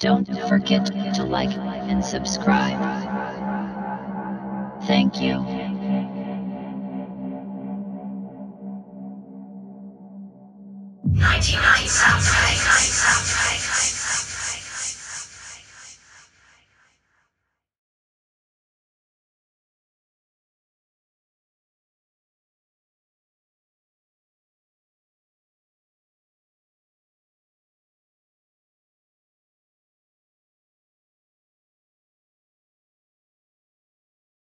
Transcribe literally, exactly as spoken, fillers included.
Don't forget to like and subscribe. Thank you. ninety-nine SoundEffects.